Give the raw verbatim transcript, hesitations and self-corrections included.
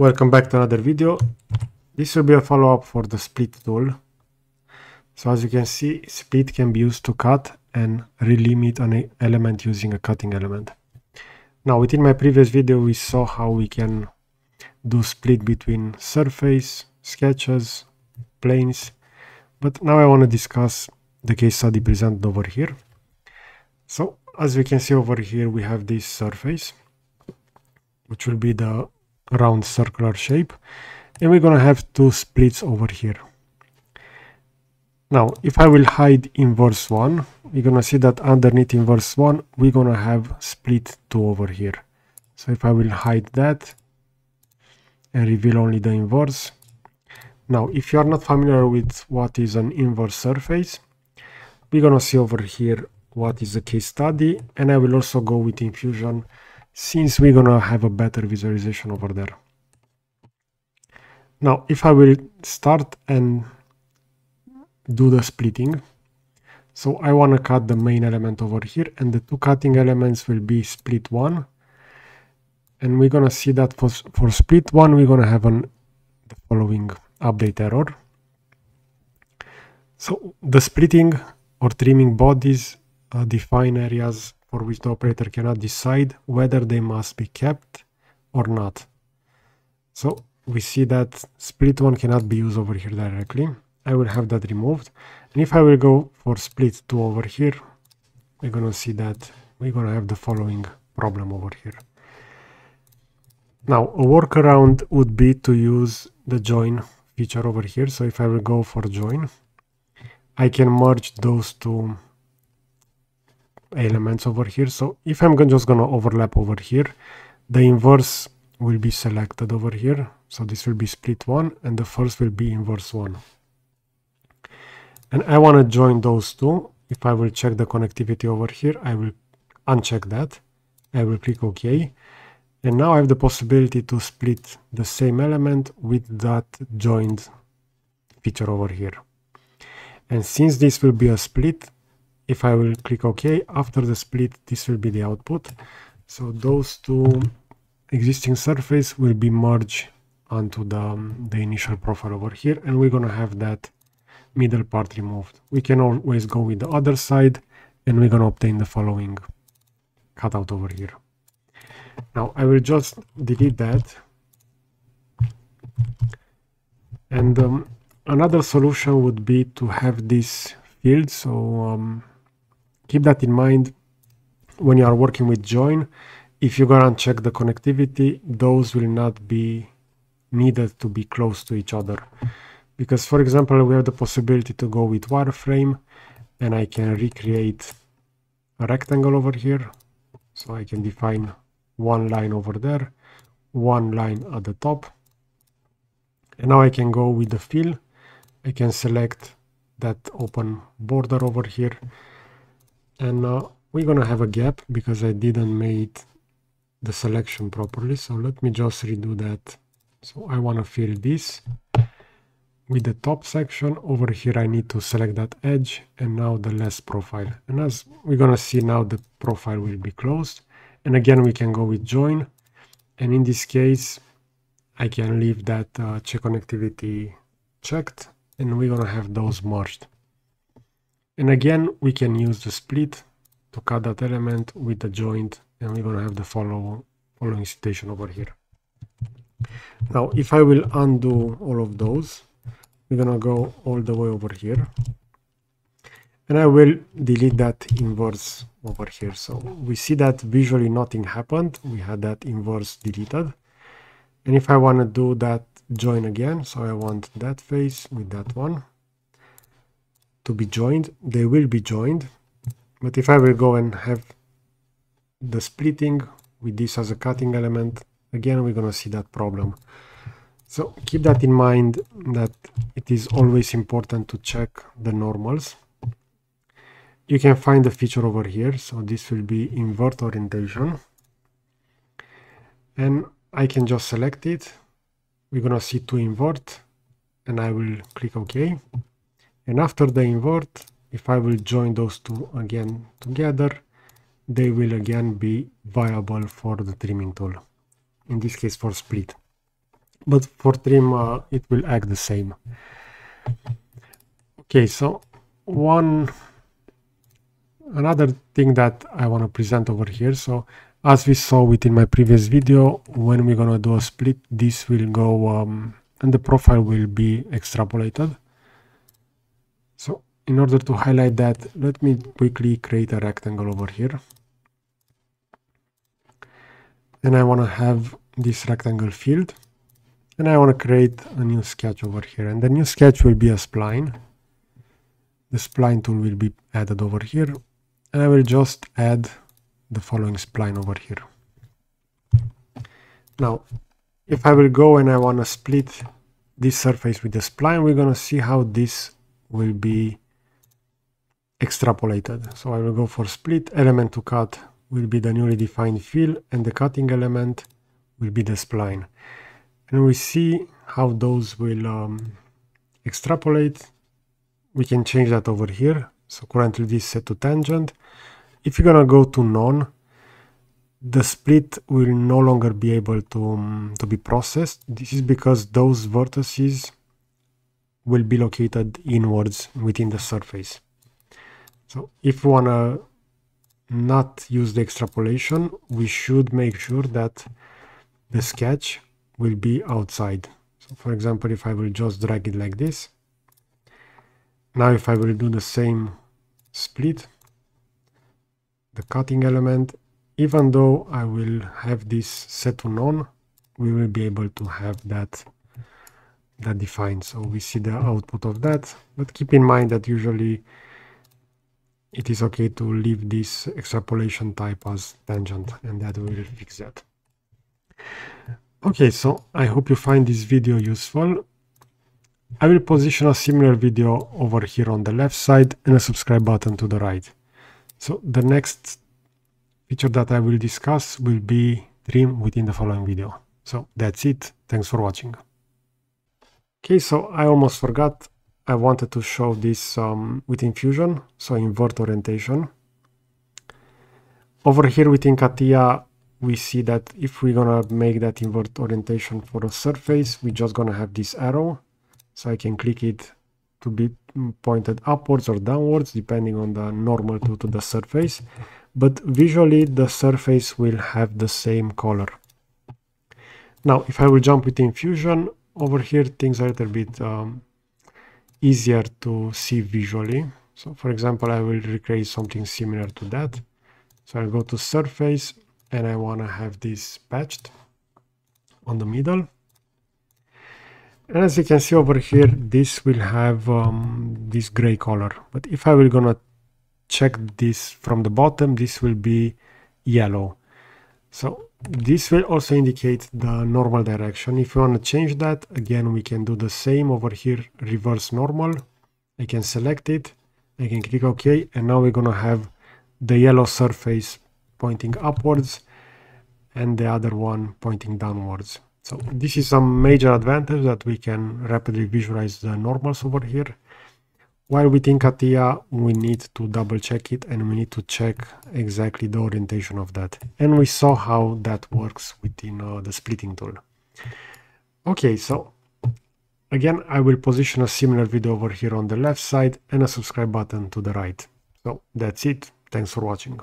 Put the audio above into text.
Welcome back to another video. This will be a follow-up for the split tool. So as you can see, split can be used to cut and relimit an element using a cutting element. Now, within my previous video, we saw how we can do split between surface, sketches, planes, but now I want to discuss the case study presented over here. So as we can see over here, we have this surface, which will be the round circular shape, and we're gonna have two splits over here. Now if I will hide inverse one, we're gonna see that underneath inverse one we're gonna have split two over here. So if I will hide that and reveal only the inverse. Now if you are not familiar with what is an inverse surface, we're gonna see over here what is the case study, and I will also go with Fusion since we're gonna have a better visualization over there. Now if I will start and do the splitting, so I want to cut the main element over here, and the two cutting elements will be split one, and we're gonna see that for, for split one we're gonna have an the following update error. So the splitting or trimming bodies uh, define areas for which the operator cannot decide whether they must be kept or not. So we see that split one cannot be used over here directly. I will have that removed. And if I will go for split two over here, we're gonna see that we're gonna have the following problem over here. Now a workaround would be to use the join feature over here. So if I will go for join, I can merge those two elements over here. So if I'm just gonna overlap over here, the inverse will be selected over here. So this will be split one and the first will be inverse one. And I want to join those two. If I will check the connectivity over here, I will uncheck that. I will click OK. And now I have the possibility to split the same element with that joined feature over here. And since this will be a split, if I will click OK, after the split, this will be the output. So those two existing surfaces will be merged onto the, the initial profile over here, and we're going to have that middle part removed. We can always go with the other side, and we're going to obtain the following cutout over here. Now I will just delete that. And um, another solution would be to have this field. So um, keep that in mind when you are working with join. If you go and check the connectivity, those will not be needed to be close to each other, because for example we have the possibility to go with wireframe, and I can recreate a rectangle over here. So I can define one line over there, one line at the top, and now I can go with the fill. I can select that open border over here, and uh, we're gonna have a gap because I didn't make the selection properly. So let me just redo that. So I want to fill this with the top section over here. I need to select that edge and now the last profile, and as we're gonna see now the profile will be closed. And again we can go with join, and in this case I can leave that uh, check connectivity checked, and we're gonna have those merged. And again we can use the split to cut that element with the joint, and we're gonna have the follow following situation over here. Now if I will undo all of those, we're gonna go all the way over here, and I will delete that inverse over here. So we see that visually nothing happened. We had that inverse deleted. And if I want to do that join again, so I want that face with that one to be joined. They will be joined. But if I will go and have the splitting with this as a cutting element, again we're going to see that problem. So keep that in mind, that it is always important to check the normals. You can find the feature over here. So this will be invert orientation, and I can just select it. We're going to see to invert, and I will click OK. And after the invert, if I will join those two again together, they will again be viable for the trimming tool, in this case for split. but for trim uh, it will act the same. Okay, so one another thing that I want to present over here. So as we saw within my previous video, when we're gonna do a split, this will go um, and the profile will be extrapolated. So in order to highlight that, let me quickly create a rectangle over here, and I want to have this rectangle field, and I want to create a new sketch over here, and the new sketch will be a spline. The spline tool will be added over here, and I will just add the following spline over here. Now if I will go and I want to split this surface with the spline, we're going to see how this will be extrapolated. So I will go for split, element to cut will be the newly defined fill, and the cutting element will be the spline, and we see how those will um, extrapolate. We can change that over here. So currently this is set to tangent. If you're gonna go to none, the split will no longer be able to um, to be processed. This is because those vertices will be located inwards within the surface. So if we wanna not use the extrapolation, we should make sure that the sketch will be outside. So for example, if I will just drag it like this, now if I will do the same split, the cutting element, even though I will have this set to none, we will be able to have that that defined. So we see the output of that, but keep in mind that usually it is okay to leave this extrapolation type as tangent, and that will fix that. Okay, so I hope you find this video useful. I will position a similar video over here on the left side and a subscribe button to the right. So the next feature that I will discuss will be trim within the following video. So that's it. Thanks for watching. Okay, so I almost forgot. I wanted to show this um, within Fusion, so invert orientation. Over here within CATIA, we see that if we're gonna make that invert orientation for a surface, we're just gonna have this arrow. So I can click it to be pointed upwards or downwards, depending on the normal to, to the surface. But visually, the surface will have the same color. Now, if I will jump within Fusion, over here, things are a little bit um, easier to see visually. So for example, I will recreate something similar to that. So I'll go to surface, and I want to have this patched on the middle. And as you can see over here, this will have um, this gray color. But if I will gonna check this from the bottom, this will be yellow. So this will also indicate the normal direction. If you want to change that, again, we can do the same over here, reverse normal. I can select it, I can click OK, and now we're gonna have the yellow surface pointing upwards and the other one pointing downwards. So this is some major advantage that we can rapidly visualize the normals over here. While within CATIA, we need to double check it, and we need to check exactly the orientation of that. And we saw how that works within uh, the splitting tool. Okay, so again, I will position a similar video over here on the left side and a subscribe button to the right. So that's it. Thanks for watching.